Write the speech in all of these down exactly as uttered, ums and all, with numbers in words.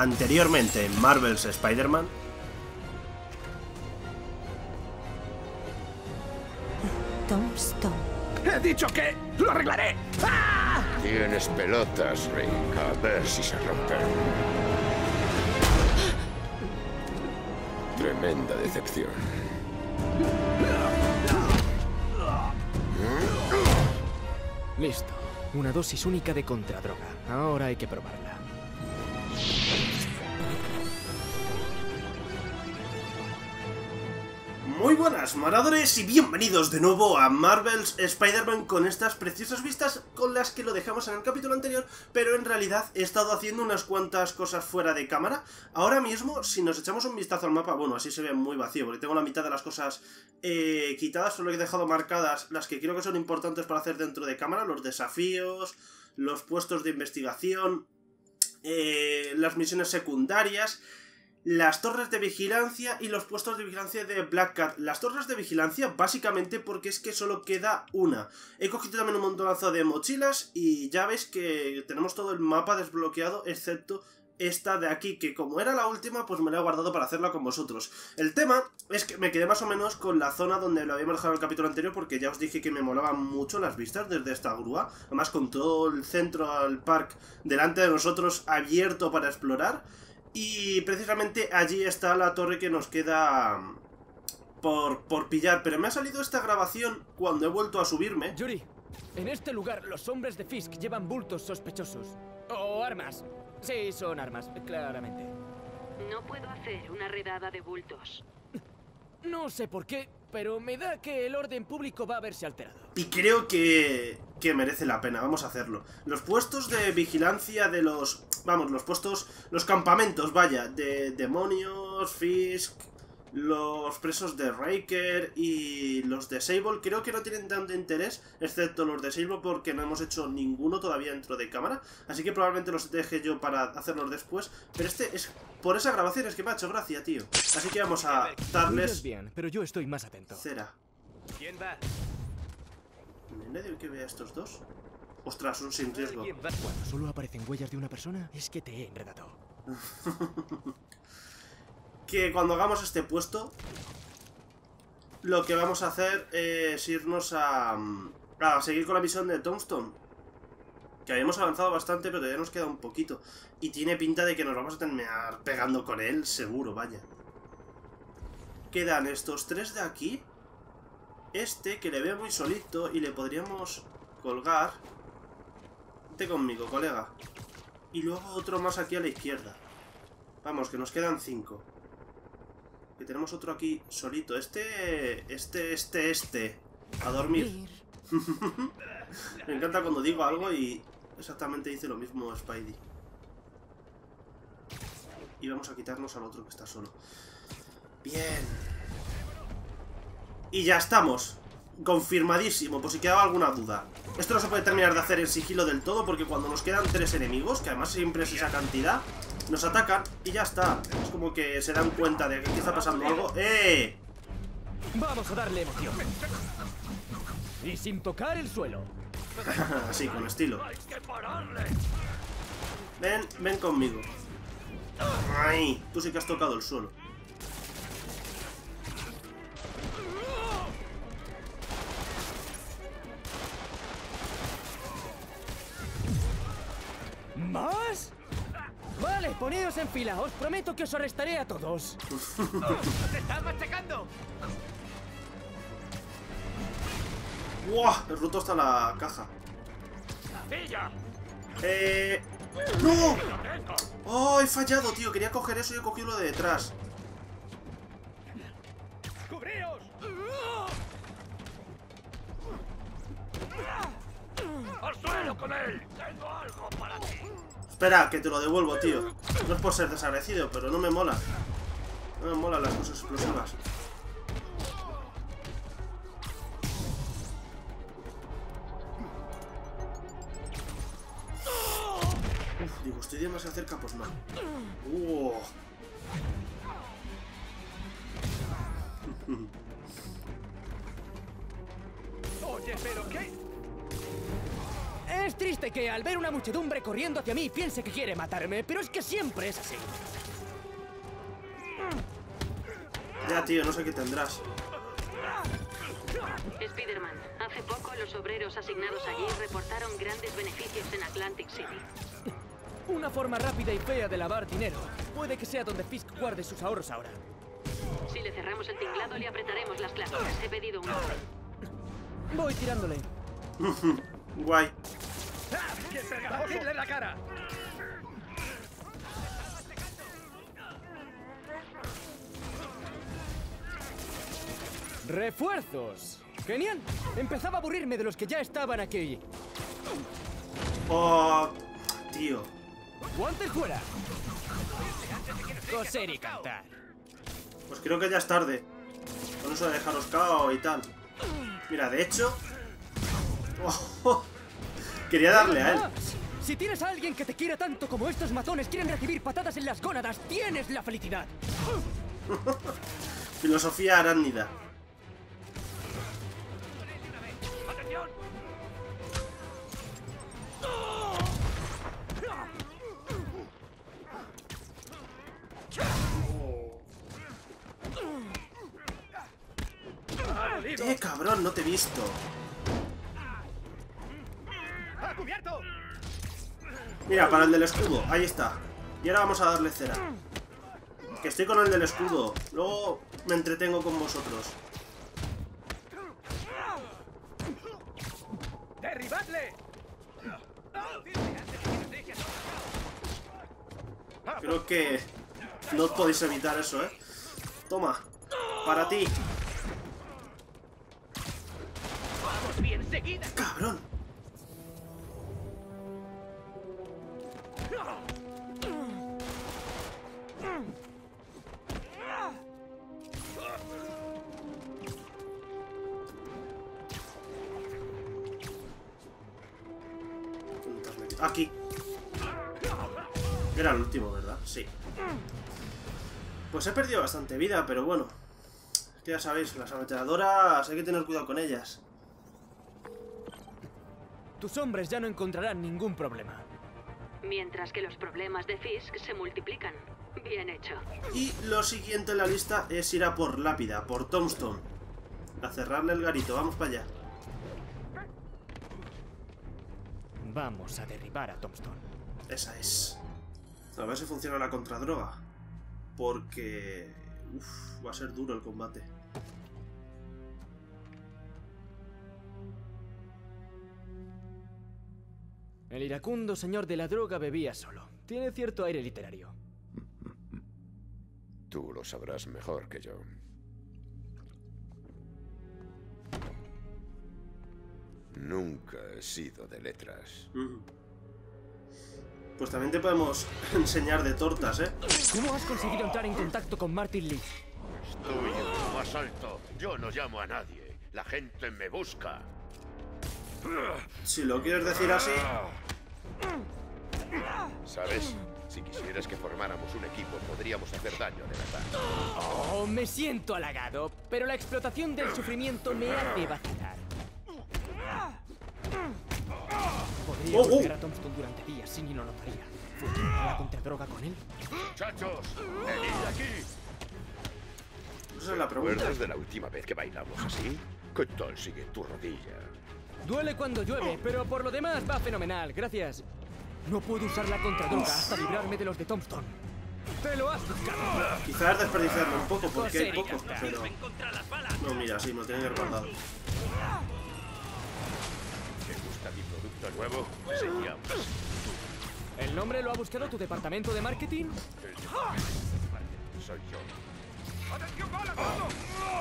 anteriormente en Marvel's Spider-Man. Tombstone. He dicho que lo arreglaré. ¡Ah! Tienes pelotas, Rick. A ver si se rompen. Tremenda decepción. Listo. Una dosis única de contradroga. Ahora hay que probarla. Muy buenas, moradores, y bienvenidos de nuevo a Marvel's Spider-Man con estas preciosas vistas con las que lo dejamos en el capítulo anterior, pero en realidad he estado haciendo unas cuantas cosas fuera de cámara. Ahora mismo, si nos echamos un vistazo al mapa, bueno, así se ve muy vacío, porque tengo la mitad de las cosas eh, quitadas, solo he dejado marcadas las que creo que son importantes para hacer dentro de cámara, los desafíos, los puestos de investigación, eh, las misiones secundarias, las torres de vigilancia y los puestos de vigilancia de Black Cat. Las torres de vigilancia básicamente porque es que solo queda una. He cogido también un montonazo de mochilas y ya veis que tenemos todo el mapa desbloqueado excepto esta de aquí, que como era la última pues me la he guardado para hacerla con vosotros. El tema es que me quedé más o menos con la zona donde lo habíamos dejado en el capítulo anterior, porque ya os dije que me molaban mucho las vistas desde esta grúa, además con todo el Central Park delante de nosotros abierto para explorar. Y precisamente allí está la torre que nos queda por, por pillar. Pero me ha salido esta grabación cuando he vuelto a subirme. Yuri, en este lugar los hombres de Fisk llevan bultos sospechosos. O armas. Sí, son armas, claramente. No puedo hacer una redada de bultos. No sé por qué, pero me da que el orden público va a verse alterado. Y creo que, que merece la pena, vamos a hacerlo. Los puestos de vigilancia de los... Vamos, los puestos, los campamentos, vaya, de demonios, Fisk, los presos de Riker y los de Sable, creo que no tienen tanto interés, excepto los de Sable porque no hemos hecho ninguno todavía dentro de cámara, así que probablemente los deje yo para hacerlos después, pero este es por esa grabación, es que me ha hecho gracia, tío. Así que vamos a darles... Bien, pero yo estoy más atento. Cera. ¿Quién va? ¿Nadie que vea a estos dos? Ostras, un sin riesgo. Cuando solo aparecen huellas de una persona, es que te he enredado. Que cuando hagamos este puesto, lo que vamos a hacer es irnos a, a seguir con la misión de Tombstone, que habíamos avanzado bastante, pero todavía nos queda un poquito. Y tiene pinta de que nos vamos a terminar pegando con él, seguro, vaya. Quedan estos tres de aquí. Este, que le veo muy solito y le podríamos colgar. Conmigo, colega. Y luego otro más aquí a la izquierda. Vamos, que nos quedan cinco. Que tenemos otro aquí solito. Este, este, este, este. A dormir. Me encanta cuando digo algo y exactamente dice lo mismo Spidey. Y vamos a quitarnos al otro que está solo. Bien. Y ya estamos. Confirmadísimo, por si quedaba alguna duda. Esto no se puede terminar de hacer en sigilo del todo, porque cuando nos quedan tres enemigos, que además siempre es esa cantidad, nos atacan y ya está. Es como que se dan cuenta de que aquí está pasando algo. ¡Eh! Vamos a darle emoción. Y sin tocar el suelo. Así, con estilo. Ven, ven conmigo. Ay, tú sí que has tocado el suelo. ¿Más? Vale, poneos en fila. Os prometo que os arrestaré a todos. ¡Te estás machacando! ¡Guau! El ruto está la caja. ¡Eh! ¡No! ¡Oh, he fallado, tío! Quería coger eso y he cogido lo de detrás. ¡Cubríos! ¡Al suelo con él! ¡Tengo algo para ti! Espera, que te lo devuelvo, tío. No es por ser desagradecido, pero no me mola. No me molan las cosas explosivas. Uf, digo, estoy demasiado cerca, pues no. Uh. Oye, pero ¿qué? Es triste que al ver una muchedumbre corriendo hacia mí piense que quiere matarme, pero es que siempre es así. Ya, tío, no sé qué tendrás. Spider-Man, hace poco los obreros asignados allí reportaron grandes beneficios en Atlantic City. Una forma rápida y fea de lavar dinero. Puede que sea donde Fisk guarde sus ahorros ahora. Si le cerramos el tinglado, le apretaremos las clavijas. He pedido un... Voy tirándole. Guay. ¡Batirle la cara! ¡Refuerzos! ¡Genial! Empezaba a aburrirme de los que ya estaban aquí. Oh, tío. ¡Guantes fuera! Coser y cantar. Pues creo que ya es tarde. Vamos a dejaros cao y tal. Mira, de hecho... Oh, quería darle a él. Si tienes a alguien que te quiere tanto como estos matones quieren recibir patadas en las gónadas, tienes la felicidad. Filosofía aránida. ¡Eh, cabrón! No te he visto. Mira, para el del escudo, ahí está. Y ahora vamos a darle cera. Que estoy con el del escudo. Luego me entretengo con vosotros. ¡Derribadle! Creo que no os podéis evitar eso, ¿eh? Toma, para ti. ¡Vamos bien seguida! ¡Cabrón! Aquí. Era el último, ¿verdad? Sí. Pues he perdido bastante vida, pero bueno. Ya sabéis, las ametralladoras hay que tener cuidado con ellas. Tus hombres ya no encontrarán ningún problema. Mientras que los problemas de Fisk se multiplican. Bien hecho. Y lo siguiente en la lista es ir a por Lápida, por Tombstone. A cerrarle el garito, vamos para allá. Vamos a derribar a Tombstone. Esa es. A ver si funciona la contradroga. Porque... Uf, va a ser duro el combate. El iracundo señor de la droga bebía solo. Tiene cierto aire literario. Tú lo sabrás mejor que yo. Nunca he sido de letras. Pues también te podemos enseñar de tortas, ¿eh? ¿Cómo has conseguido entrar en contacto con Martin Lee? Estoy en lo más alto. Yo no llamo a nadie. La gente me busca. Si lo quieres decir así... ¿Sabes? Si quisieras que formáramos un equipo, podríamos hacer daño de verdad. Oh, me siento halagado, pero la explotación del sufrimiento me hace vacilar. Podría volver a Tombstone durante días sin y no notaría. ¿Funciona la contradroga con él? ¡Muchachos! ¡Venid aquí! Esa es la pregunta. ¿Te acuerdas de la última vez que bailamos así? ¿Qué tal sigue tu rodilla? Duele cuando llueve, pero por lo demás va fenomenal, gracias. No puedo usar la contradroga hasta librarme de los de Tombstone. ¡Te lo has buscado! Quizás desperdiciarlo un poco, porque hay pocos, pero... No, mira, sí, me lo tienen que guardar. Mi producto nuevo, señor. ¿El nombre lo ha buscado tu departamento de marketing? Soy yo.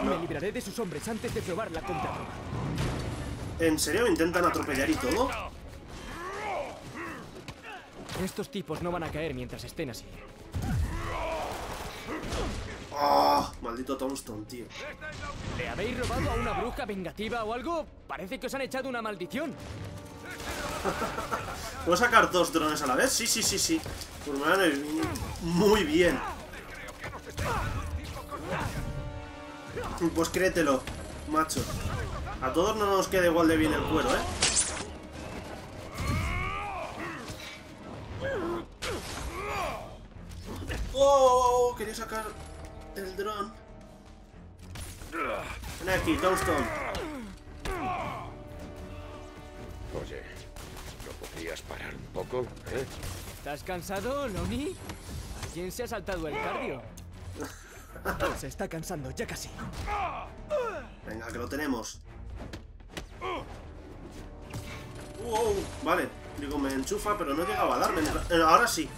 No. Me libraré de sus hombres antes de probar la compra. ¿En serio me intentan atropellar y todo? Estos tipos no van a caer mientras estén así. Oh, maldito Tombstone, tío. ¿Le habéis robado a una bruja vengativa o algo? Parece que os han echado una maldición. ¿Puedo sacar dos drones a la vez? Sí, sí, sí, sí. Por mano, muy bien. Pues créetelo, macho. A todos no nos queda igual de bien el cuero, ¿eh? ¡Wow! Quería sacar el dron. Ven aquí, Tombstone. Oye, ¿no podrías parar un poco, eh? ¿Estás cansado, Lonnie? ¿A quién se ha saltado el cardio? Se está cansando, ya casi. Venga, que lo tenemos. Wow, vale. Digo, me enchufa, pero no llegaba a darme. Ahora sí.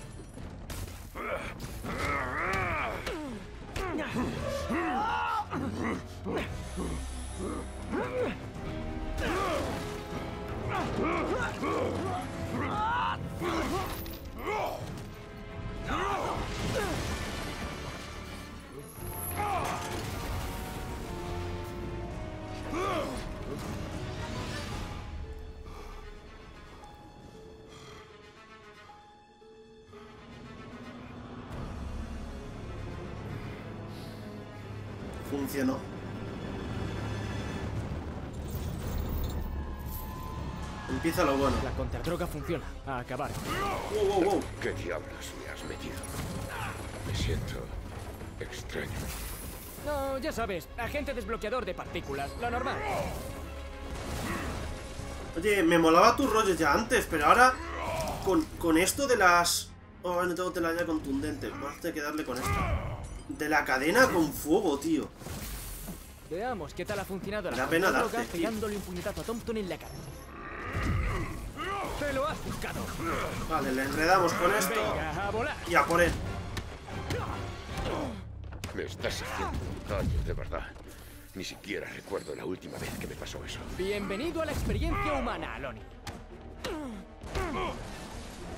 Funcionó. Empieza lo bueno. La contradroga funciona. A acabar. Wow, wow, wow. ¿Qué diablos me has metido? Me siento extraño. No, ya sabes. Agente desbloqueador de partículas. Lo normal. Oye, me molaba tu rollo ya antes, pero ahora... Con, con esto de las... Oh, no tengo telaraña contundente. Vamos a tener que darle con esto. De la cadena con fuego, tío. Veamos qué tal ha funcionado la, la pena darte, pegándole un puñetazo a Tombstone en la cara. Te lo has buscado. Vale, le enredamos con esto. Venga, a volar. Y a por él. Me estás haciendo un daño, de verdad. Ni siquiera recuerdo la última vez que me pasó eso. Bienvenido a la experiencia humana, Lonnie.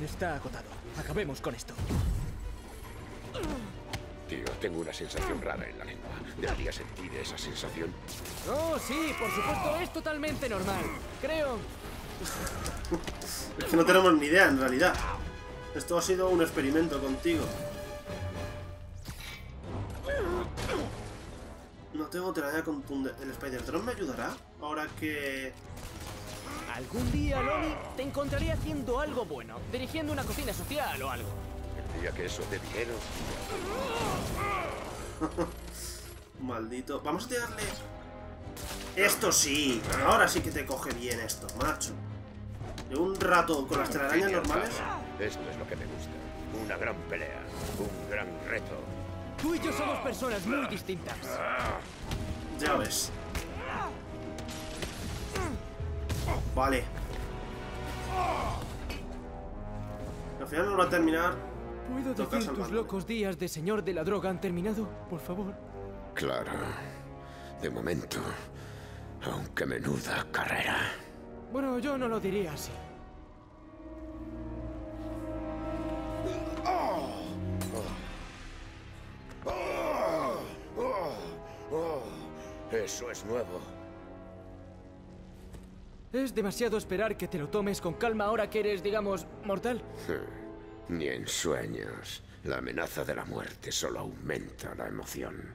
Está agotado. Acabemos con esto. Tío, tengo una sensación rara en la lengua. ¿Debería sentir esa sensación? Oh, sí, por supuesto, es totalmente normal. Creo. Es que no tenemos ni idea, en realidad. Esto ha sido un experimento contigo. No tengo telaraña contundente. ¿El Spider-Tron me ayudará? Ahora que... Algún día, Lonnie, te encontraré haciendo algo bueno. Dirigiendo una cocina social o algo. Ya que eso de dinero. Maldito. Vamos a tirarle. Esto sí. Ahora sí que te coge bien esto, macho. De un rato con las telarañas normales. Esto es lo que me gusta. Una gran pelea. Un gran reto. Tú y yo somos personas muy distintas. Ya ves. Vale. Al final no va a terminar. ¿Puedo decir tus locos días de señor de la droga han terminado, por favor? Claro. De momento. Aunque menuda carrera. Bueno, yo no lo diría así. Eso es nuevo. Es demasiado esperar que te lo tomes con calma ahora que eres, digamos, mortal. Ni en sueños. La amenaza de la muerte solo aumenta la emoción.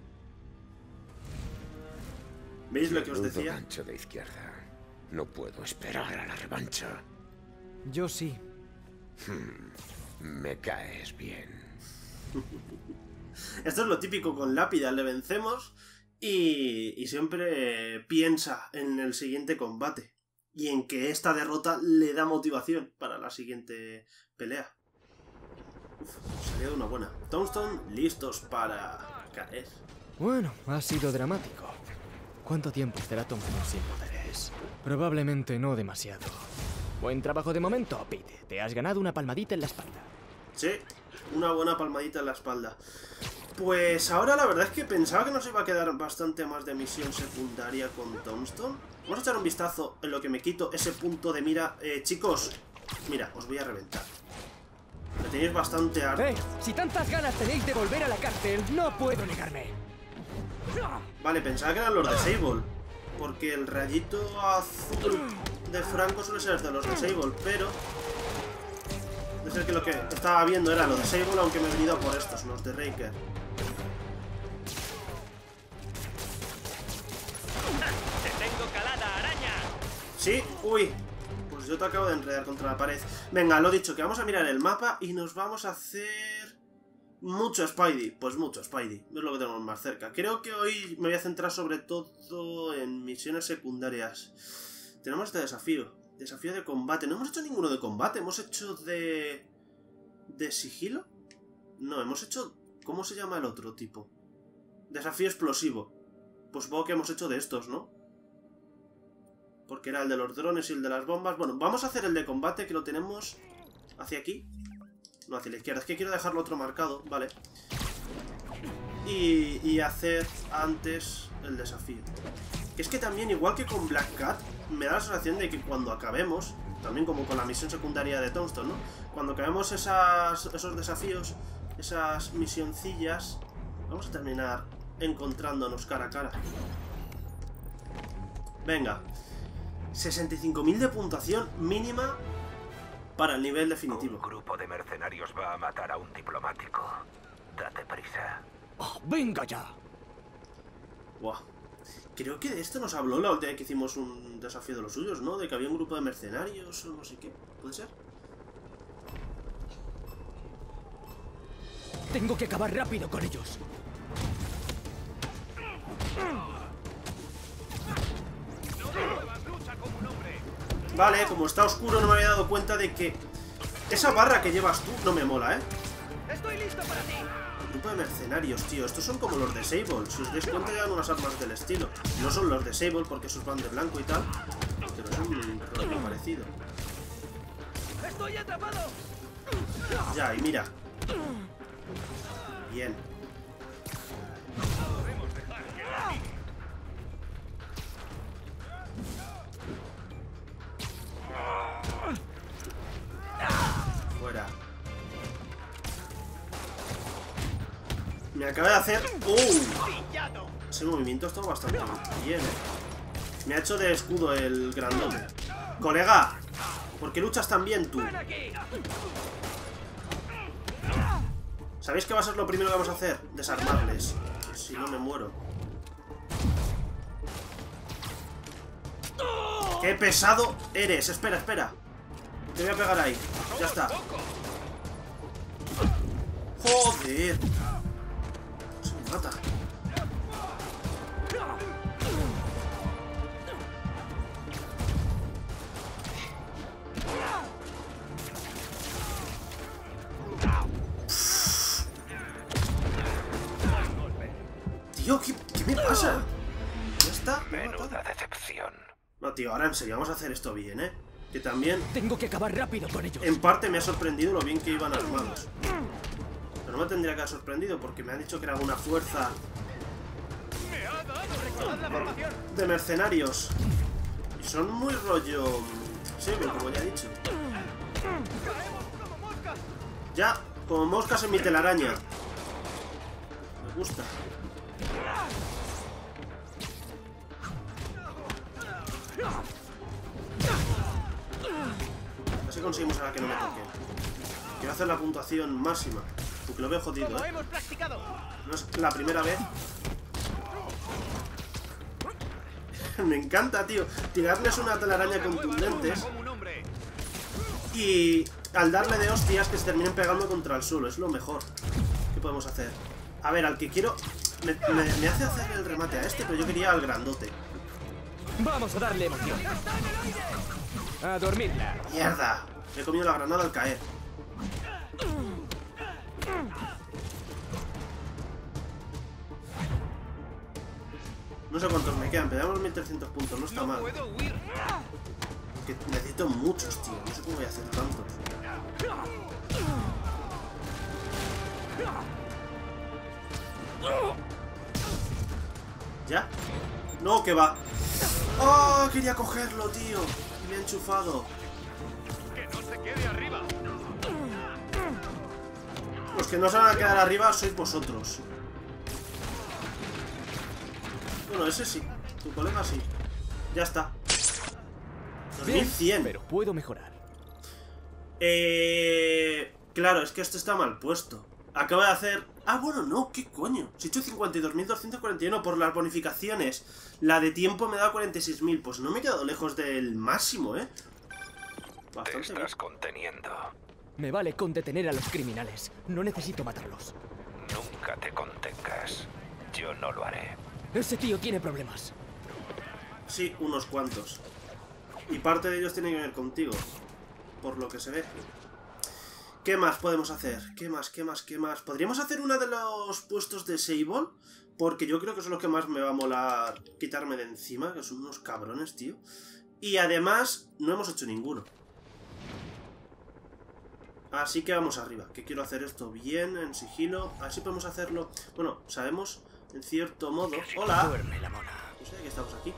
¿Veis lo que os decía? Gancho de izquierda. No puedo esperar a la revancha. Yo sí. Hmm. Me caes bien. Esto es lo típico con Lápida. Le vencemos y, y siempre piensa en el siguiente combate. Y en que esta derrota le da motivación para la siguiente pelea. Sería una buena. Tombstone, listos para caer. Bueno, ha sido dramático. ¿Cuánto tiempo estará Tombstone sin poderes? Probablemente no demasiado. Buen trabajo de momento, Pete. Te has ganado una palmadita en la espalda. Sí, una buena palmadita en la espalda. Pues ahora la verdad es que pensaba que nos iba a quedar bastante más de misión secundaria con Tombstone. Vamos a echar un vistazo en lo que me quito ese punto de mira. Eh, chicos, mira, os voy a reventar. Me tenéis bastante harto. Eh, si tantas ganas tenéis de volver a la cárcel, no puedo negarme. Vale, pensaba que eran los de Sable. Porque el rayito azul de Franco suele ser de los de Sable, pero... Debe ser que lo que estaba viendo era los de Sable, aunque me he venido por estos, los de Riker. ¡Te tengo calada, araña! Sí, uy. Yo te acabo de enredar contra la pared. Venga, lo dicho, que vamos a mirar el mapa y nos vamos a hacer Mucho Spidey, pues mucho Spidey, es lo que tenemos más cerca. Creo que hoy me voy a centrar sobre todo en misiones secundarias. Tenemos este desafío, desafío de combate. No hemos hecho ninguno de combate, hemos hecho de... ¿de sigilo? No, hemos hecho... ¿Cómo se llama el otro tipo? Desafío explosivo. Pues supongo que hemos hecho de estos, ¿no? Porque era el de los drones y el de las bombas. Bueno, vamos a hacer el de combate que lo tenemos hacia aquí. No, hacia la izquierda. Es que quiero dejarlo otro marcado, vale. Y, y hacer antes el desafío. Que es que también, igual que con Black Cat, me da la sensación de que cuando acabemos, también como con la misión secundaria de Tombstone, ¿no? Cuando acabemos esas, esos desafíos, esas misioncillas, vamos a terminar encontrándonos cara a cara. Venga. sesenta y cinco mil de puntuación mínima para el nivel definitivo. Un grupo de mercenarios va a matar a un diplomático. Date prisa. Oh, ¡venga ya! Buah. Creo que de esto nos habló la última vez que hicimos un desafío de los suyos, ¿no? De que había un grupo de mercenarios o no sé qué. ¿Puede ser? Tengo que acabar rápido con ellos. Vale, como está oscuro no me había dado cuenta de que esa barra que llevas tú no me mola, ¿eh? Estoy listo para ti. Grupo de mercenarios, tío. Estos son como los de Sable. Si os dais cuenta llevan unas armas del estilo. No son los de Sable porque esos van de blanco y tal. Pero es un rollo parecido. Estoy atrapado. Ya, y mira. Bien. Me acaba de hacer... ¡Uh! Ese movimiento está bastante bien, ¿eh? Me ha hecho de escudo el grandote. ¡Colega! ¿Por qué luchas tan bien tú? ¿Sabéis qué va a ser lo primero que vamos a hacer? Desarmarles. Si no me muero. ¡Qué pesado eres! Espera, espera. Te voy a pegar ahí. Ya está. ¡Joder! Mata. Tío, ¿qué, ¿qué me pasa? ¿Ya está? Menuda decepción. No, tío, ahora en serio, vamos a hacer esto bien, ¿eh? Que también... Tengo que acabar rápido con ellos. En parte me ha sorprendido lo bien que iban armados. No me tendría que haber sorprendido porque me han dicho que era una fuerza de mercenarios. Y son muy rollo... Sí, como ya he dicho. Ya, como moscas en mi telaraña. Me gusta. Así conseguimos ahora que no me toque. Quiero hacer la puntuación máxima. Porque lo veo jodido, ¿eh? No es la primera vez. Me encanta, tío. Tirarles una telaraña contundentes. Y al darle de hostias que se terminen pegando contra el suelo. Es lo mejor que podemos hacer. A ver, al que quiero... Me, me, me hace hacer el remate a este, pero yo quería al grandote. Vamos a darle emoción. A dormirla. Mierda. Me he comido la granada al caer. No sé cuántos me quedan, pero damos mil trescientos puntos, no está mal. Que necesito muchos, tío. No sé cómo voy a hacer tantos. ¿Ya? No, que va. ¡Oh! Quería cogerlo, tío. Y me ha enchufado. Que no se quede arriba. Los que no se van a quedar arriba sois vosotros. Bueno, ese sí. Tu colega sí. Ya está. dos mil cien. Pero puedo mejorar. Eh... Claro, es que esto está mal puesto. Acabo de hacer... Ah, bueno, no. ¿Qué coño? Si he hecho cincuenta y dos mil doscientos cuarenta y uno por las bonificaciones. La de tiempo me da cuarenta y seis mil. Pues no me he quedado lejos del máximo, ¿eh? Bastante. Te estás conteniendo. Me vale con detener a los criminales. No necesito matarlos. Nunca te contengas. Yo no lo haré. Ese tío tiene problemas. Sí, unos cuantos. Y parte de ellos tiene que ver contigo, por lo que se ve. ¿Qué más podemos hacer? ¿Qué más? ¿Qué más? ¿Qué más? ¿Podríamos hacer uno de los puestos de Sable? Porque yo creo que son los que más me va a molar quitarme de encima, que son unos cabrones, tío. Y además, no hemos hecho ninguno. Así que vamos arriba, que quiero hacer esto bien, en sigilo. Así podemos hacerlo... Bueno, sabemos, en cierto modo... ¡Hola! No sé, que estamos aquí.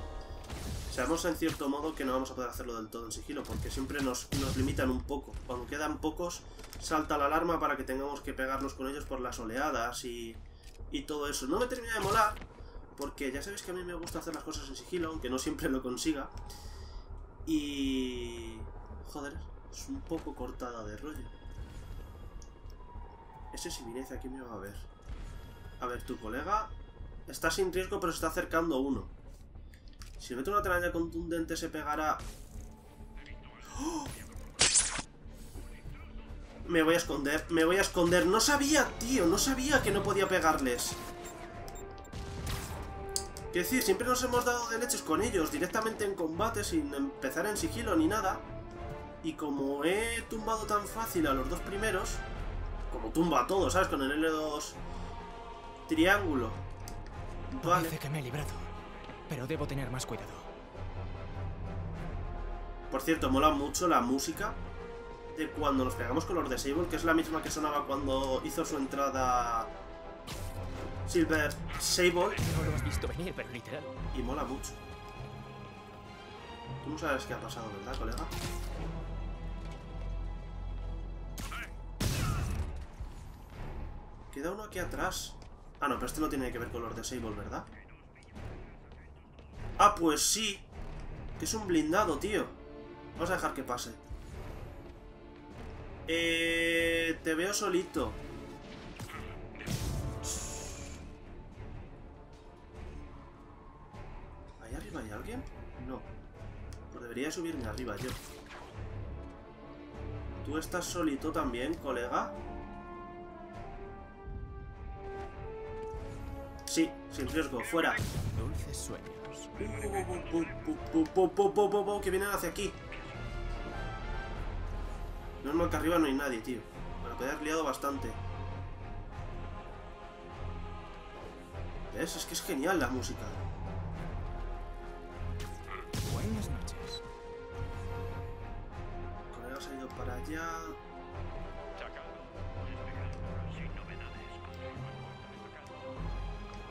Sabemos en cierto modo que no vamos a poder hacerlo del todo en sigilo, porque siempre nos, nos limitan un poco. Cuando quedan pocos, salta la alarma para que tengamos que pegarnos con ellos por las oleadas y, y todo eso. No me termina de molar, porque ya sabéis que a mí me gusta hacer las cosas en sigilo, aunque no siempre lo consiga. Y... joder, es un poco cortada de rollo. Ese siminez aquí me va a ver. A ver, tu colega está sin riesgo, pero se está acercando uno. Si meto una telaraña contundente se pegará... ¡Oh! Me voy a esconder, me voy a esconder. No sabía, tío, no sabía que no podía pegarles. Quiero decir, siempre nos hemos dado de leches con ellos, directamente en combate, sin empezar en sigilo ni nada. Y como he tumbado tan fácil a los dos primeros, como tumba a todos, ¿sabes? Con el L dos triángulo. Vale. Parece que me he librado. Pero debo tener más cuidado. Por cierto, mola mucho la música de cuando nos pegamos con los de Sable, que es la misma que sonaba cuando hizo su entrada Silver Sable. No lo has visto venir, pero literal. Y mola mucho. Tú no sabes qué ha pasado, ¿verdad, colega? Queda uno aquí atrás. Ah, no, pero este no tiene que ver con los de Sable, ¿verdad? Ah, pues sí. Que es un blindado, tío. Vamos a dejar que pase. Eh... Te veo solito. ¿Ahí arriba hay alguien? No. Pues debería subirme arriba yo. ¿Tú estás solito también, colega? Sí, sin riesgo. Fuera. Dulces sueños. Que vienen hacia aquí. Normal que arriba no hay nadie, tío. Me lo quedé liado bastante. ¿Ves? Es que es genial la música. Buenas noches. El colega se ha ido para allá.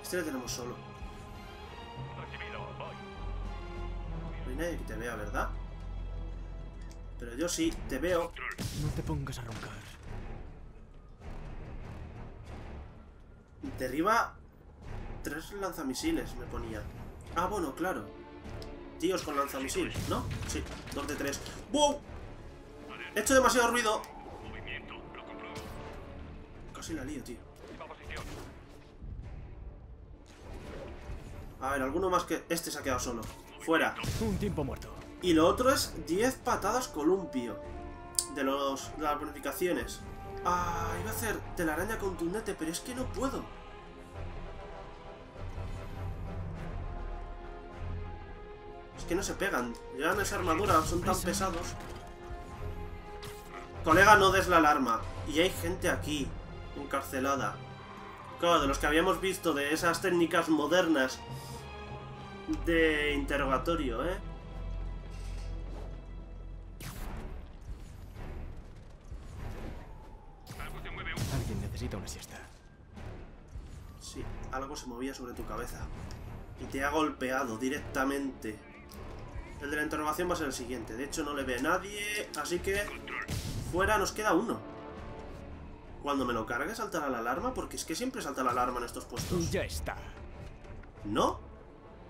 Este lo tenemos solo. Nadie que te vea, ¿verdad? Pero yo sí, te veo. No te pongas a roncar. Derriba tres lanzamisiles, me ponía. Ah, bueno, claro. Tíos con lanzamisiles, ¿no? Sí, dos de tres. ¡Wow! He hecho demasiado ruido. Casi la lío, tío. A ver, alguno más que... Este se ha quedado solo. Fuera. Un tiempo muerto. Y lo otro es diez patadas columpio. De los de las bonificaciones. Ah, iba a hacer telaraña contundente, pero es que no puedo. Es que no se pegan. Llevan esa armadura, son tan pesados. Colega, no des la alarma. Y hay gente aquí, encarcelada. Claro, de los que habíamos visto de esas técnicas modernas. De interrogatorio, ¿eh? Alguien necesita una siesta. Sí, algo se movía sobre tu cabeza. Y te ha golpeado directamente. El de la interrogación va a ser el siguiente. De hecho, no le ve nadie, así que... Fuera, nos queda uno. Cuando me lo cargue, saltará la alarma, porque es que siempre salta la alarma en estos puestos. Ya está. ¿No?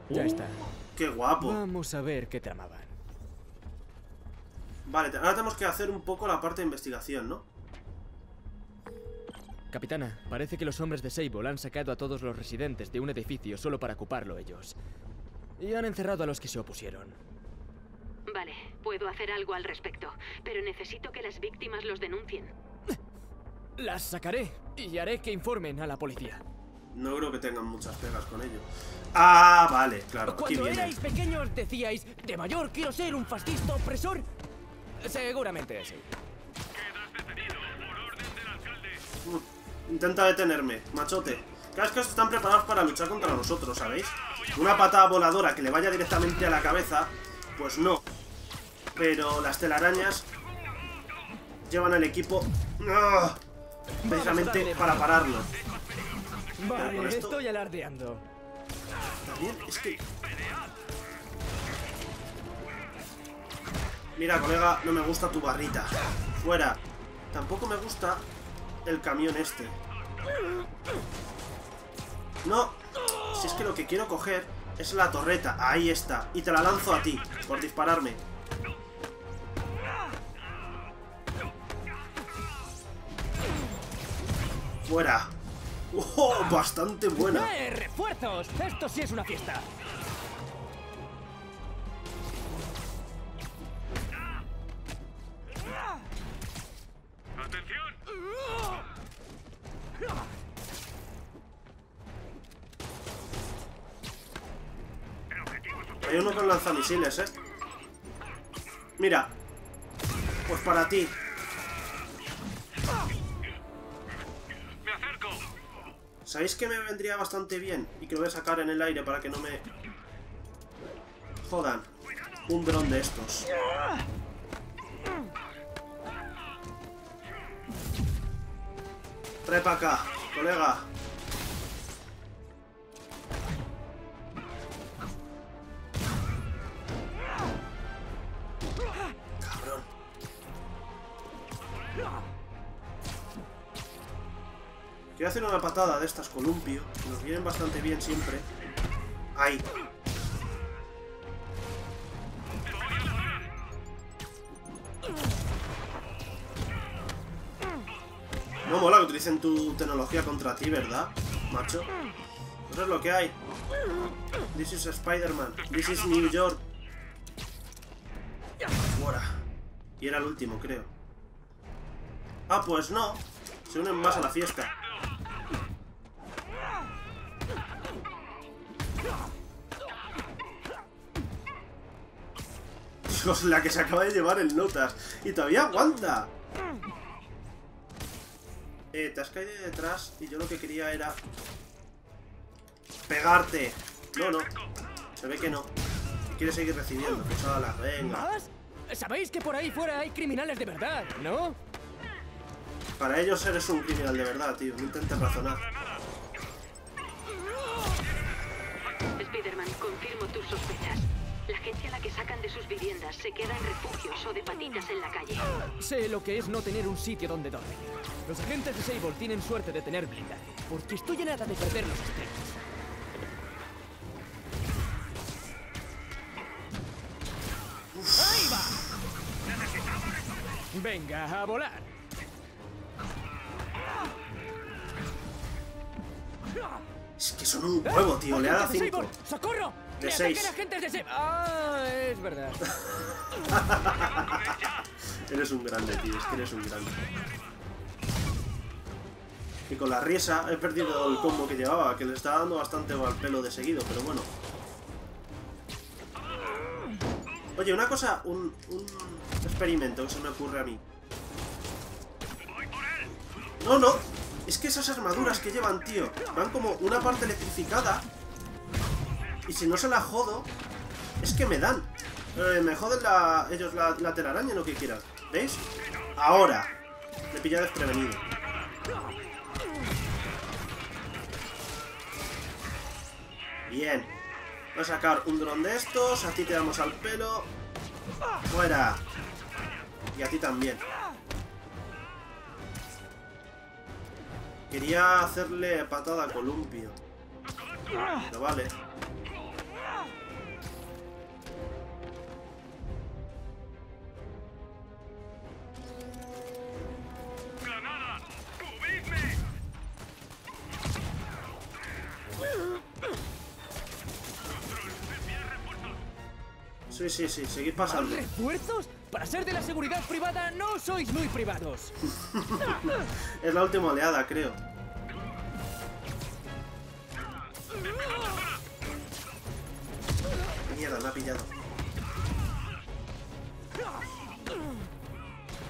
Ya está. Uh, ¡Qué guapo! Vamos a ver qué tramaban. Vale, ahora tenemos que hacer un poco la parte de investigación, ¿no? Capitana, parece que los hombres de Sable han sacado a todos los residentes de un edificio solo para ocuparlo ellos. Y han encerrado a los que se opusieron. Vale, puedo hacer algo al respecto, pero necesito que las víctimas los denuncien. Las sacaré y haré que informen a la policía. No creo que tengan muchas pegas con ello. Ah, vale, claro. Cuando aquí erais pequeños decíais, de mayor quiero ser un fascista opresor. Seguramente sí. Quedas detenido por orden del alcalde. Uh, intenta detenerme, machote. Cascos están preparados para luchar contra nosotros, ¿sabéis? Una patada voladora que le vaya directamente a la cabeza, pues no. Pero las telarañas llevan al equipo uh, precisamente para pararlo. Vale, esto... estoy alardeando. También es que... Mira, colega, no me gusta tu barrita. Fuera. Tampoco me gusta el camión este. No. Si es que lo que quiero coger es la torreta. Ahí está. Y te la lanzo a ti por dispararme. Fuera. ¡Oh! Bastante buena. ¡Eh, refuerzos! Esto sí es una fiesta. ¡Atención! Hay uno con lanzamisiles, ¿eh? Mira. Pues para ti. ¿Sabéis que me vendría bastante bien? Y que lo voy a sacar en el aire para que no me... jodan. Un dron de estos. Trae para acá, colega. Quiero hacer una patada de estas columpio, que nos vienen bastante bien siempre. Ahí. No mola que utilicen tu tecnología contra ti, ¿verdad, macho? Eso es lo que hay. This is Spider-Man. This is New York. Fuera. Y era el último, creo. Ah, pues no. Se unen más a la fiesta. Dios, la que se acaba de llevar el Notas. Y todavía aguanta. Eh, te has caído de detrás. Y yo lo que quería era pegarte. No, no. Se ve que no. Quieres seguir recibiendo. Pues a la venga. Sabéis que por ahí fuera hay criminales de verdad, ¿no? Para ellos eres un criminal de verdad, tío. No intentes razonar. Spider-Man, confirmo tus sospechas. La gente a la que sacan de sus viviendas se queda en refugios o de patitas en la calle. Sé lo que es no tener un sitio donde dormir. Los agentes de Sable tienen suerte de tener blindaje, porque estoy en nada de perder los estrellas. ¡Ahí va! Venga, a volar. Es que son un huevo, tío. Le ha dado cinco. ¡Socorro! De seis. Ah, es verdad. Eres un grande, tío. Es que eres un grande. Y con la risa he perdido el combo que llevaba, que le está dando bastante al pelo de seguido, pero bueno. Oye, una cosa, un, un experimento que se me ocurre a mí. No, no. Es que esas armaduras que llevan, tío, van como una parte electrificada. Y si no se la jodo, es que me dan. Eh, me joden la, ellos la, la telaraña, lo que quieran. ¿Veis? Ahora. Me pilla desprevenido. Bien. Voy a sacar un dron de estos. A ti te damos al pelo. Fuera. Y a ti también. Quería hacerle patada a columpio. Pero vale. ¡Granada! ¡Cubidme! Sí, sí, sí, seguid pasando. ¿Refuerzos? Para ser de la seguridad privada no sois muy privados. Es la última oleada, creo. Mierda, me ha pillado.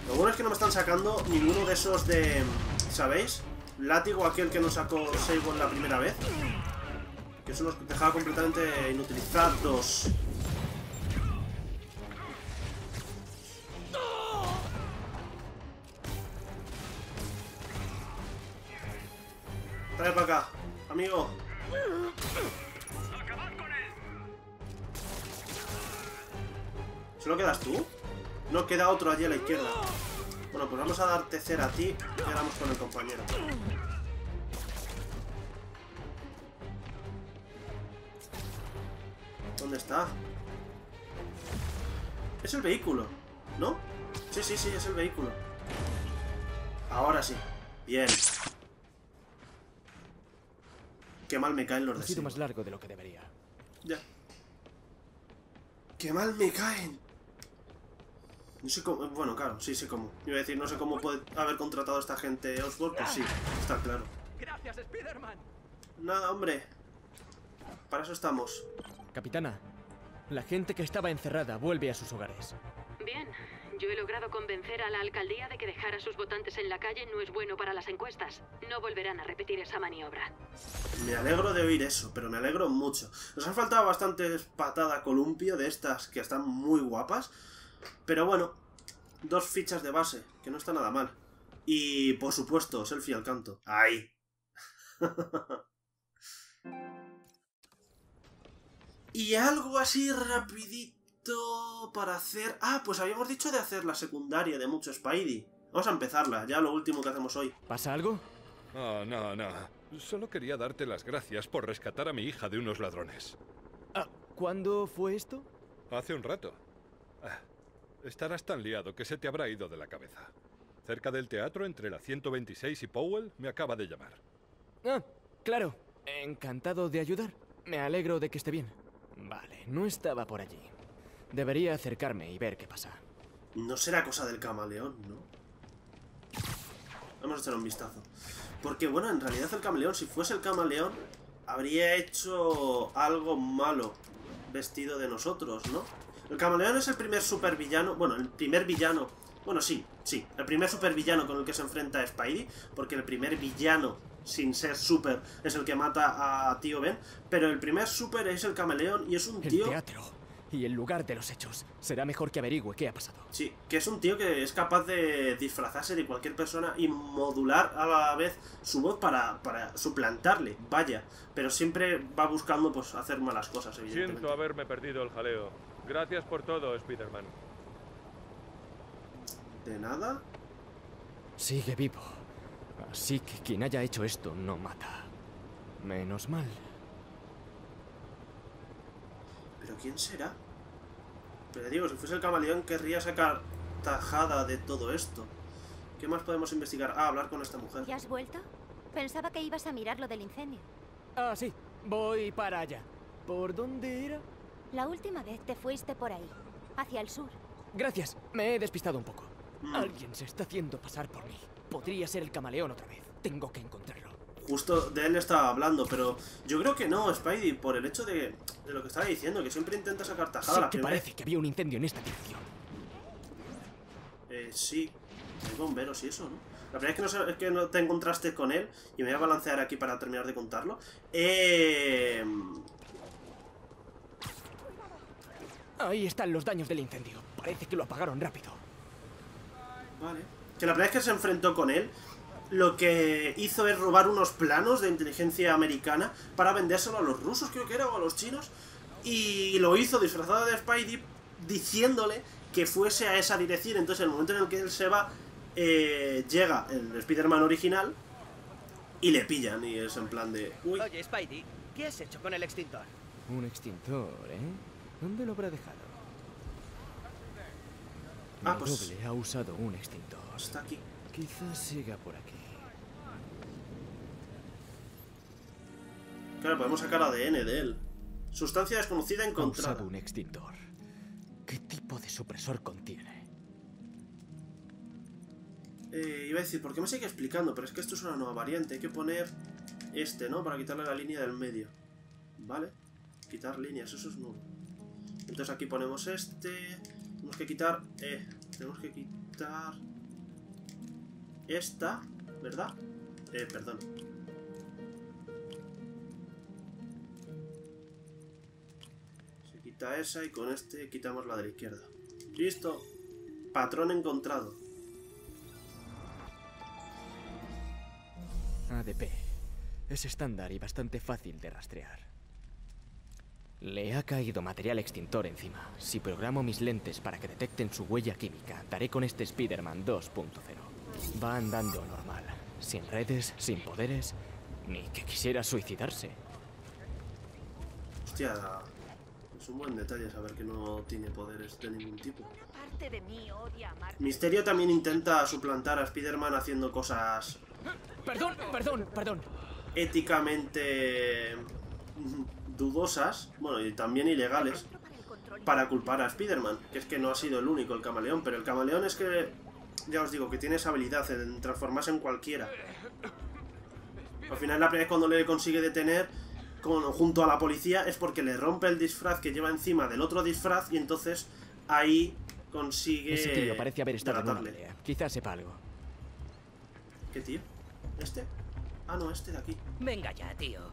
Lo bueno es que no me están sacando ninguno de esos de... ¿Sabéis? Látigo, aquel que nos sacó Sable la primera vez. Que eso nos dejaba completamente inutilizados. Trae para acá, amigo. ¿Solo quedas tú? No queda otro allí a la izquierda. Bueno, pues vamos a darte cera a ti y quedamos con el compañero. ¿Dónde está? Es el vehículo, ¿no? Sí, sí, sí, es el vehículo. Ahora sí. Bien. Qué mal me caen los de Sable. Ha sido más largo de lo que debería. Ya. Qué mal me caen. No sé cómo... Bueno, claro, sí, sé cómo. Iba a decir, no sé cómo puede haber contratado a esta gente Osborne, pues sí, está claro. Gracias, Spider-Man. Nada, hombre. Para eso estamos. Capitana, la gente que estaba encerrada vuelve a sus hogares. Bien, yo he logrado convencer a la alcaldía de que dejar a sus votantes en la calle no es bueno para las encuestas. No volverán a repetir esa maniobra. Me alegro de oír eso, pero me alegro mucho. Nos han faltado bastantes patadas columpio de estas que están muy guapas. Pero bueno, dos fichas de base, que no está nada mal. Y, por supuesto, selfie al canto. ¡Ahí! Y algo así rapidito para hacer... Ah, pues habíamos dicho de hacer la secundaria de Mucho Spidey. Vamos a empezarla, ya lo último que hacemos hoy. ¿Pasa algo? Oh, no, no. Solo quería darte las gracias por rescatar a mi hija de unos ladrones. Ah, ¿cuándo fue esto? Hace un rato. Ah, estarás tan liado que se te habrá ido de la cabeza. Cerca del teatro, entre la ciento veintiséis y Powell, me acaba de llamar. Ah, claro. Encantado de ayudar. Me alegro de que esté bien. Vale, no estaba por allí. Debería acercarme y ver qué pasa. No será cosa del camaleón, ¿no? Vamos a echar un vistazo. Porque, bueno, en realidad el camaleón, si fuese el camaleón, habría hecho algo malo vestido de nosotros, ¿no? El camaleón es el primer supervillano, bueno, el primer villano, bueno, sí, sí, el primer supervillano con el que se enfrenta a Spidey, porque el primer villano, sin ser super, es el que mata a tío Ben, pero el primer super es el camaleón y es un tío... El teatro y el lugar de los hechos, será mejor que averigüe qué ha pasado. Sí, que es un tío que es capaz de disfrazarse de cualquier persona y modular a la vez su voz para, para suplantarle, vaya, pero siempre va buscando pues hacer malas cosas, evidentemente. Siento haberme perdido el jaleo. Gracias por todo, Spider-Man. ¿De nada? Sigue vivo. Así que quien haya hecho esto no mata. Menos mal. ¿Pero quién será? Pero digo, si fuese el camaleón querría sacar tajada de todo esto. ¿Qué más podemos investigar? Ah, hablar con esta mujer. ¿Ya has vuelto? Pensaba que ibas a mirar lo del incendio. Ah, sí. Voy para allá. ¿Por dónde era? La última vez te fuiste por ahí, hacia el sur. Gracias, me he despistado un poco. Mm. Alguien se está haciendo pasar por mí. Podría ser el camaleón otra vez. Tengo que encontrarlo. Justo de él estaba hablando, pero yo creo que no, Spidey, por el hecho de, de lo que estaba diciendo, que siempre intenta sacar tajada sí, a la primera vez. Parece que había un incendio en esta dirección. Eh, sí. Hay bomberos y eso, ¿no? La primera vez que no, es que no te encontraste con él, y me voy a balancear aquí para terminar de contarlo. Eh... Ahí están los daños del incendio. Parece que lo apagaron rápido. Vale. Que la primera vez que se enfrentó con él, lo que hizo es robar unos planos de inteligencia americana para vendérselo a los rusos, creo que era, o a los chinos. Y lo hizo disfrazado de Spidey, diciéndole que fuese a esa dirección. Entonces, en el momento en el que él se va, eh, llega el Spider-Man original y le pillan. Y es en plan de... Uy. Oye, Spidey, ¿qué has hecho con el extintor? Un extintor, ¿eh? ¿Dónde lo habrá dejado? Ah, pues... Mi doble ha usado un extintor. Está aquí. Quizás siga por aquí. Claro, podemos sacar A D N de él. Sustancia desconocida encontrada. Ha usado un extintor. tipo de supresor contiene? Eh, iba a decir, ¿por qué me sigue explicando? Pero es que esto es una nueva variante. Hay que poner este, ¿no? Para quitarle la línea del medio. ¿Vale? Quitar líneas, eso es nuevo. Entonces aquí ponemos este. Tenemos que quitar... Eh, tenemos que quitar... Esta, ¿verdad? Eh, perdón. Se quita esa y con este quitamos la de la izquierda. ¡Listo! Patrón encontrado. A D P. Es estándar y bastante fácil de rastrear. Le ha caído material extintor encima. Si programo mis lentes para que detecten su huella química, daré con este Spider-Man dos punto cero. Va andando normal, sin redes, sin poderes, ni que quisiera suicidarse. Hostia, es un buen detalle saber que no tiene poderes de ningún tipo. Mysterio también intenta suplantar a Spider-Man haciendo cosas... Perdón, perdón, perdón. Éticamente dudosas, bueno, y también ilegales, para culpar a Spider-Man, que es que no ha sido el único el camaleón, pero el camaleón es que, ya os digo, que tiene esa habilidad en transformarse en cualquiera. Al final, la primera vez cuando le consigue detener, como junto a la policía, es porque le rompe el disfraz que lleva encima del otro disfraz y entonces ahí consigue... Ese tío parece haber estado en una pelea. Quizás sepa algo. ¿Qué tío? ¿Este? Ah, no, este de aquí. Venga ya, tío.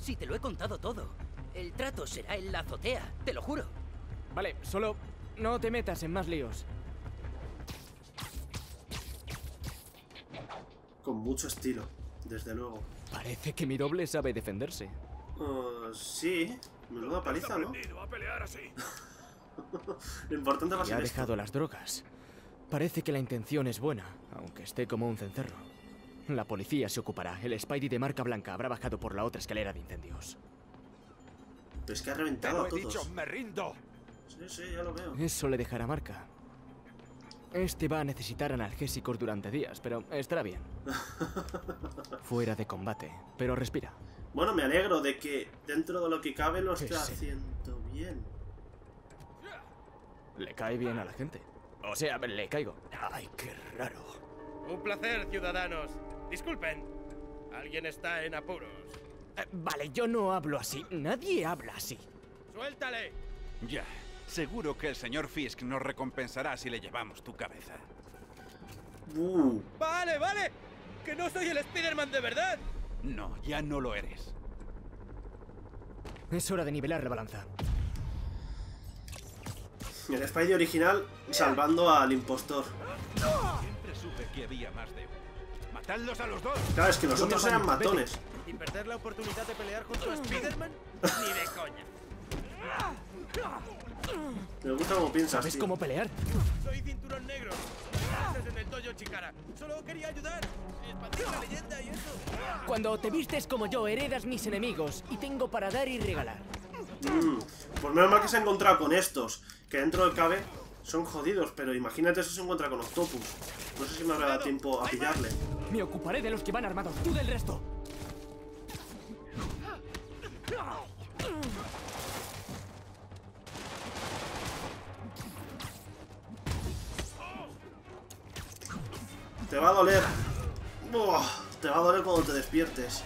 Si te lo he contado todo. El trato será en la azotea, te lo juro. Vale, solo no te metas en más líos. Con mucho estilo, desde luego. Parece que mi doble sabe defenderse. Uh, sí. Menuda paliza, ¿no? A pelear así. Lo importante va a ser. Ha dejado esto. Las drogas. Parece que la intención es buena, aunque esté como un cencerro. La policía se ocupará. El Spidey de marca blanca habrá bajado por la otra escalera de incendios. Pero es que ha reventado a todos. Te lo he dicho, me rindo. Sí, sí, ya lo veo. Eso le dejará marca. Este va a necesitar analgésicos durante días, pero estará bien. Fuera de combate, pero respira. Bueno, me alegro de que dentro de lo que cabe lo está haciendo bien. Le cae bien a la gente. O sea, le caigo. Ay, qué raro. Un placer, ciudadanos. Disculpen. Alguien está en apuros. Eh, vale, yo no hablo así. Nadie habla así. ¡Suéltale! Ya. Seguro que el señor Fisk nos recompensará si le llevamos tu cabeza. Uh. ¡Vale, vale! ¡Que no soy el Spider-Man de verdad! No, ya no lo eres. Es hora de nivelar la balanza. El Spidey original salvando al impostor. Siempre supe que había más de uno. Matadlos a los dos. Claro, es que nosotros eran matones. Y perder la oportunidad de pelear contra Spider-Man ni de coña. Me gusta cómo piensas. ¿Sabes tío? Cómo pelear? Soy cinturón negro. Estás en el dojo, Chikara. Solo quería ayudar. Espantar la leyenda y eso. Cuando te vistes como yo, heredas mis enemigos y tengo para dar y regalar. Mm, pues menos mal que se ha encontrado con estos, que dentro del cabe son jodidos, pero imagínate si se encuentra con Octopus. No sé si me habrá dado tiempo a pillarle. Me ocuparé de los que van armados, tú del resto. Te va a doler. Buah, te va a doler cuando te despiertes.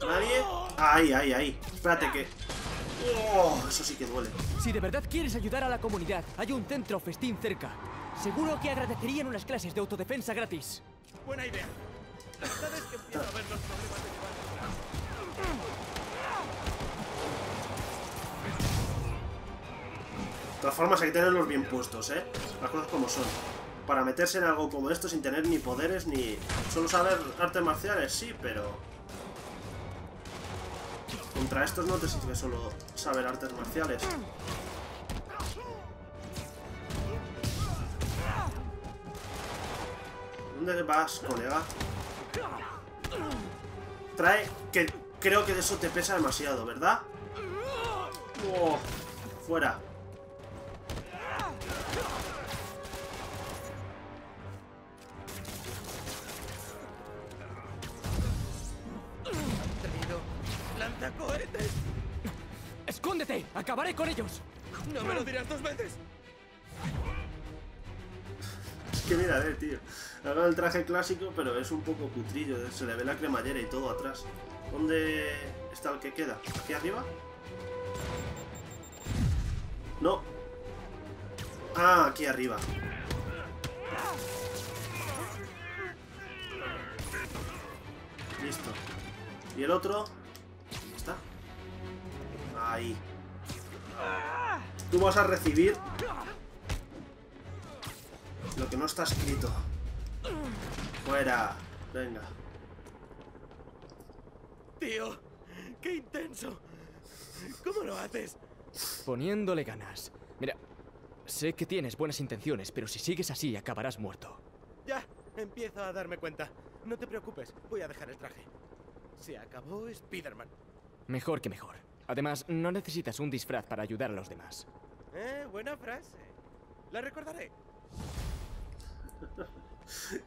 ¿Nadie? Ahí, ahí, ahí. Espérate que... Oh, eso sí que duele. Si de verdad quieres ayudar a la comunidad, hay un centro festín cerca. Seguro que agradecerían unas clases de autodefensa gratis. Buena idea. ¿Sabes que empiezo a ver los problemas de De todas formas hay que tenerlos bien puestos, ¿eh? Las cosas como son. Para meterse en algo como esto sin tener ni poderes ni... Solo saber artes marciales, sí, pero... Contra estos no te sirve solo saber artes marciales. ¿Dónde vas, colega? Trae... que creo que de eso te pesa demasiado, ¿verdad? Oh, fuera. acabaré con ellos. No me lo dirás dos veces. Es que mira, a ver, tío. Hago el traje clásico, pero es un poco cutrillo. Se le ve la cremallera y todo atrás. ¿Dónde está el que queda? ¿Aquí arriba? No. Ah, aquí arriba. Listo. ¿Y el otro? ¿Está? Ahí. Tú vas a recibir lo que no está escrito. Fuera. Venga. Tío, qué intenso. ¿Cómo lo haces? Poniéndole ganas. Mira, sé que tienes buenas intenciones, pero si sigues así acabarás muerto. Ya, empiezo a darme cuenta. No te preocupes, voy a dejar el traje. Se acabó Spider-Man. Mejor que mejor. Además, no necesitas un disfraz para ayudar a los demás. Eh, buena frase. La recordaré.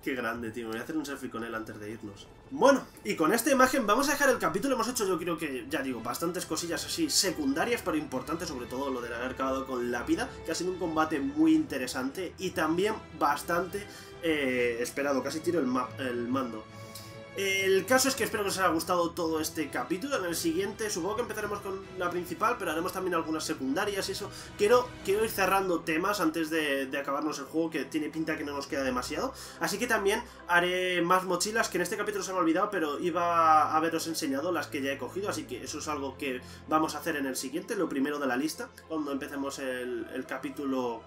Qué grande, tío. Me voy a hacer un selfie con él antes de irnos. Bueno, y con esta imagen vamos a dejar el capítulo. Hemos hecho, yo creo que, ya digo, bastantes cosillas así secundarias, pero importantes, sobre todo lo del haber acabado con Lápida, que ha sido un combate muy interesante y también bastante eh, esperado. Casi tiro el, ma el mando. El caso es que espero que os haya gustado todo este capítulo. En el siguiente supongo que empezaremos con la principal, pero haremos también algunas secundarias y eso. Quiero, quiero ir cerrando temas antes de, de acabarnos el juego, que tiene pinta que no nos queda demasiado. Así que también haré más mochilas, que en este capítulo se me ha olvidado, pero iba a haberos enseñado las que ya he cogido. Así que eso es algo que vamos a hacer en el siguiente, lo primero de la lista, cuando empecemos el, el capítulo...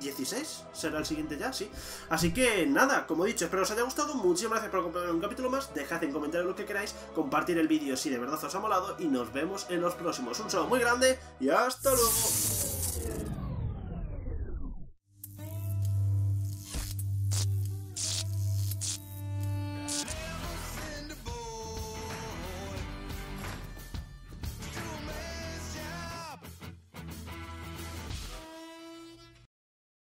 dieciséis, será el siguiente ya, sí. Así que nada, como he dicho, espero os haya gustado. Muchísimas gracias por acompañarme en un capítulo más. Dejad en comentarios lo que queráis, compartir el vídeo si de verdad os ha molado y nos vemos en los próximos. Un saludo muy grande y hasta luego.